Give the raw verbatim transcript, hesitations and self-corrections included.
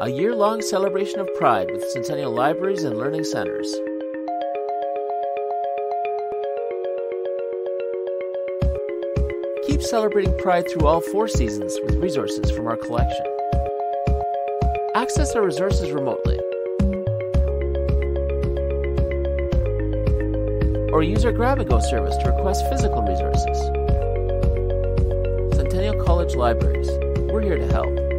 a year-long celebration of pride with Centennial Libraries and Learning Centres. Keep celebrating pride through all four seasons with resources from our collection. Access our resources remotely, or use our grab-and-go service to request physical resources. Centennial College Libraries, we're here to help.